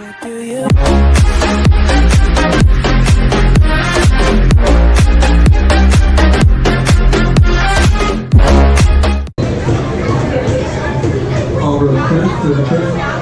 Our request to the